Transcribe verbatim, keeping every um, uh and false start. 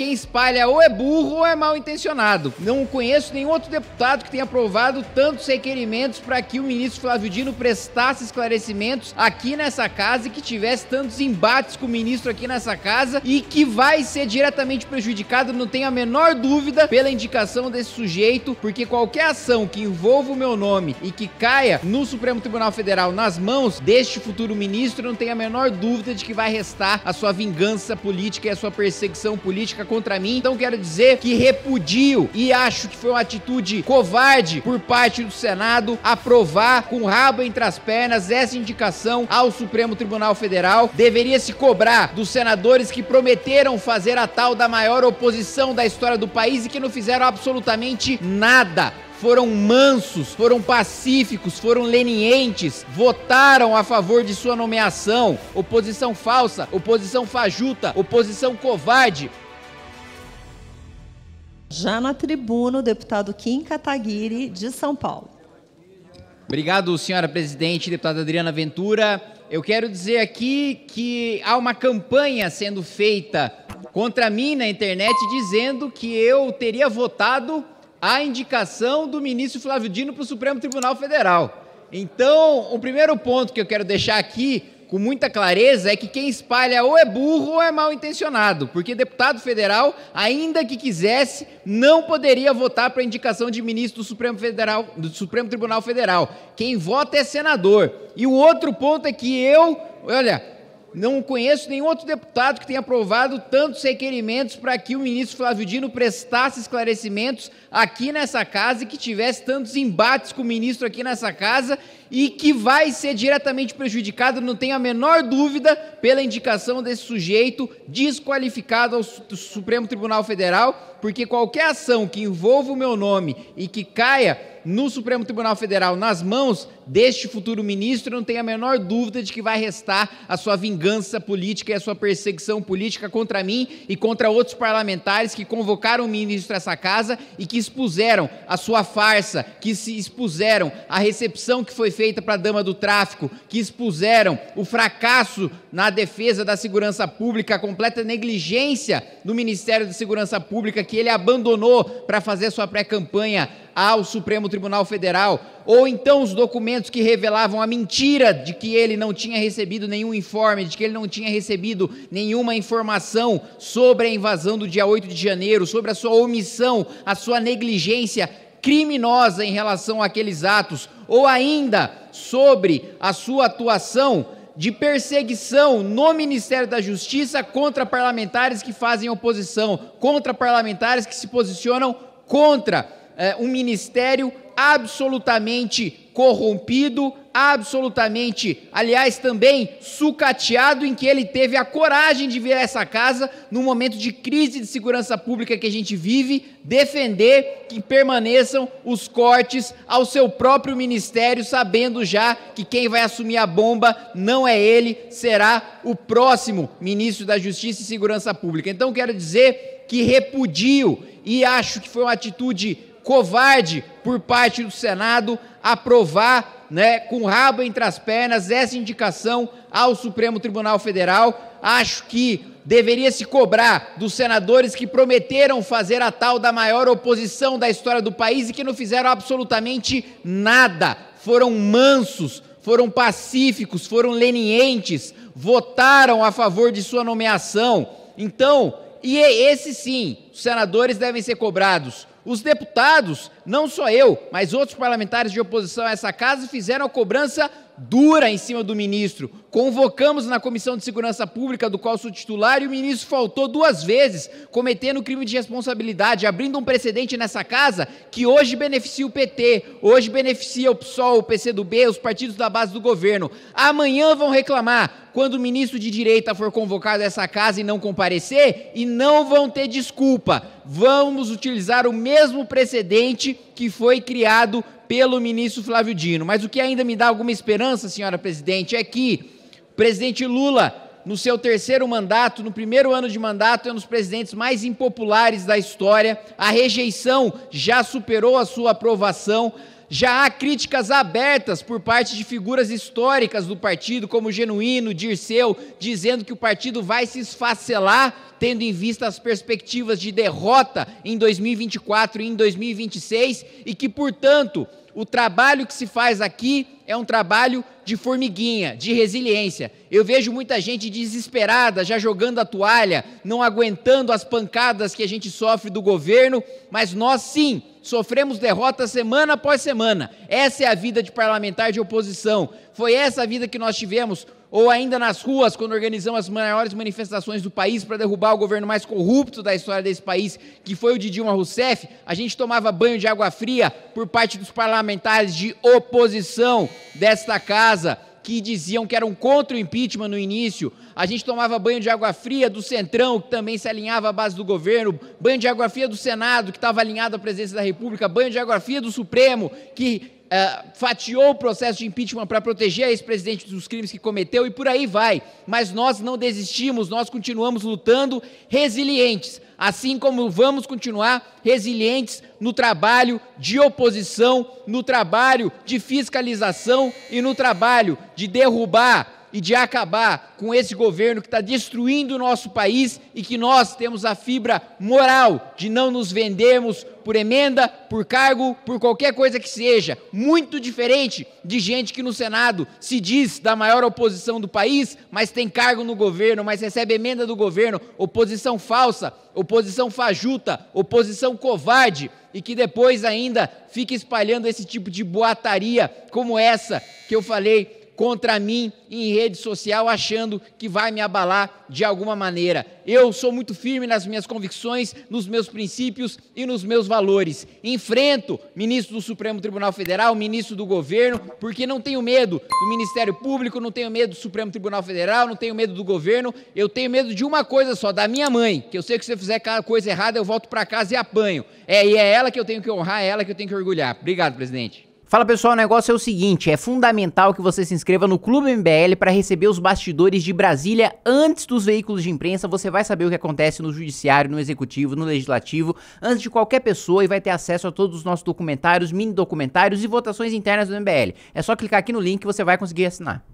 Quem espalha ou é burro ou é mal intencionado. Não conheço nenhum outro deputado que tenha aprovado tantos requerimentos para que o ministro Flávio Dino prestasse esclarecimentos aqui nessa casa e que tivesse tantos embates com o ministro aqui nessa casa e que vai ser diretamente prejudicado, não tenho a menor dúvida, pela indicação desse sujeito, porque qualquer ação que envolva o meu nome e que caia no Supremo Tribunal Federal nas mãos deste futuro ministro, não tenho a menor dúvida de que vai restar a sua vingança política e a sua perseguição política contra mim. Então quero dizer que repudio e acho que foi uma atitude covarde por parte do Senado aprovar com o rabo entre as pernas essa indicação ao Supremo Tribunal Federal. Deveria se cobrar dos senadores que prometeram fazer a tal da maior oposição da história do país e que não fizeram absolutamente nada. Foram mansos, foram pacíficos, foram lenientes, votaram a favor de sua nomeação. Oposição falsa, oposição fajuta, oposição covarde. Já na tribuna, o deputado Kim Kataguiri, de São Paulo. Obrigado, senhora presidente, deputada Adriana Ventura. Eu quero dizer aqui que há uma campanha sendo feita contra mim na internet dizendo que eu teria votado a indicação do ministro Flávio Dino para o Supremo Tribunal Federal. Então, o primeiro ponto que eu quero deixar aqui com muita clareza é que quem espalha ou é burro ou é mal intencionado, porque deputado federal, ainda que quisesse, não poderia votar para a indicação de ministro do Supremo, Federal, do Supremo Tribunal Federal. Quem vota é senador. E o outro ponto é que eu, olha... não conheço nenhum outro deputado que tenha aprovado tantos requerimentos para que o ministro Flávio Dino prestasse esclarecimentos aqui nessa casa e que tivesse tantos embates com o ministro aqui nessa casa e que vai ser diretamente prejudicado, não tenho a menor dúvida, pela indicação desse sujeito desqualificado ao Supremo Tribunal Federal, porque qualquer ação que envolva o meu nome e que caia no Supremo Tribunal Federal nas mãos deste futuro ministro, não tenho a menor dúvida de que vai restar a sua vingança política e a sua perseguição política contra mim e contra outros parlamentares que convocaram o ministro a essa casa e que expuseram a sua farsa, que se expuseram a recepção que foi feita para a Dama do Tráfico, que expuseram o fracasso na defesa da segurança pública, a completa negligência do Ministério da Segurança Pública que ele abandonou para fazer sua pré-campanha ao Supremo Tribunal Federal, ou então os documentos que revelavam a mentira de que ele não tinha recebido nenhum informe, de que ele não tinha recebido nenhuma informação sobre a invasão do dia oito de janeiro, sobre a sua omissão, a sua negligência criminosa em relação àqueles atos, ou ainda sobre a sua atuação de perseguição no Ministério da Justiça contra parlamentares que fazem oposição, contra parlamentares que se posicionam contra É um ministério absolutamente corrompido, absolutamente, aliás, também sucateado, em que ele teve a coragem de vir a essa casa, no momento de crise de segurança pública que a gente vive, defender que permaneçam os cortes ao seu próprio ministério, sabendo já que quem vai assumir a bomba não é ele, será o próximo ministro da Justiça e Segurança Pública. Então, quero dizer que repudio e acho que foi uma atitude covarde por parte do Senado aprovar, né, com o rabo entre as pernas, essa indicação ao Supremo Tribunal Federal. Acho que deveria se cobrar dos senadores que prometeram fazer a tal da maior oposição da história do país e que não fizeram absolutamente nada. Foram mansos, foram pacíficos, foram lenientes, votaram a favor de sua nomeação. Então, e esse sim, os senadores devem ser cobrados. Os deputados, não só eu, mas outros parlamentares de oposição a essa casa, fizeram a cobrança dura em cima do ministro. Convocamos na Comissão de Segurança Pública, do qual sou titular, e o ministro faltou duas vezes, cometendo crime de responsabilidade, abrindo um precedente nessa casa que hoje beneficia o P T, hoje beneficia o PSOL, o P C do B, os partidos da base do governo. Amanhã vão reclamar quando o ministro de direita for convocado a essa casa e não comparecer, e não vão ter desculpa. Vamos utilizar o mesmo precedente que foi criado pelo ministro Flávio Dino. Mas o que ainda me dá alguma esperança, senhora presidente, é que o presidente Lula, no seu terceiro mandato, no primeiro ano de mandato, é um dos presidentes mais impopulares da história. A rejeição já superou a sua aprovação. já há críticas abertas por parte de figuras históricas do partido, como Genuíno, Dirceu, dizendo que o partido vai se esfacelar, tendo em vista as perspectivas de derrota em dois mil e vinte e quatro e em dois mil e vinte e seis, e que, portanto, o trabalho que se faz aqui é um trabalho de formiguinha, de resiliência. Eu vejo muita gente desesperada, já jogando a toalha, não aguentando as pancadas que a gente sofre do governo, mas nós sim sofremos derrota semana após semana. Essa é a vida de parlamentar de oposição. Foi essa a vida que nós tivemos, ou ainda nas ruas, quando organizamos as maiores manifestações do país para derrubar o governo mais corrupto da história desse país, que foi o de Dilma Rousseff. A gente tomava banho de água fria por parte dos parlamentares de oposição desta casa, que diziam que eram contra o impeachment no início. A gente tomava banho de água fria do Centrão, que também se alinhava à base do governo, banho de água fria do Senado, que estava alinhado à presidência da República, banho de água fria do Supremo, que Uh, fatiou o processo de impeachment para proteger a ex-presidente dos crimes que cometeu, e por aí vai. Mas nós não desistimos, nós continuamos lutando resilientes, assim como vamos continuar resilientes no trabalho de oposição, no trabalho de fiscalização e no trabalho de derrubar e de acabar com esse governo que está destruindo o nosso país, e que nós temos a fibra moral de não nos vendermos por emenda, por cargo, por qualquer coisa que seja, muito diferente de gente que no Senado se diz da maior oposição do país, mas tem cargo no governo, mas recebe emenda do governo, oposição falsa, oposição fajuta, oposição covarde, e que depois ainda fica espalhando esse tipo de boataria como essa que eu falei contra mim em rede social, achando que vai me abalar de alguma maneira. Eu sou muito firme nas minhas convicções, nos meus princípios e nos meus valores. Enfrento ministro do Supremo Tribunal Federal, ministro do governo, porque não tenho medo do Ministério Público, não tenho medo do Supremo Tribunal Federal, não tenho medo do governo. Eu tenho medo de uma coisa só, da minha mãe, que eu sei que se eu fizer coisa errada, eu volto para casa e apanho. É, e é ela que eu tenho que honrar, é ela que eu tenho que orgulhar. Obrigado, presidente. Fala pessoal, o negócio é o seguinte, é fundamental que você se inscreva no Clube M B L para receber os bastidores de Brasília antes dos veículos de imprensa. Você vai saber o que acontece no judiciário, no executivo, no legislativo, antes de qualquer pessoa, e vai ter acesso a todos os nossos documentários, mini documentários e votações internas do M B L. É só clicar aqui no link que você vai conseguir assinar.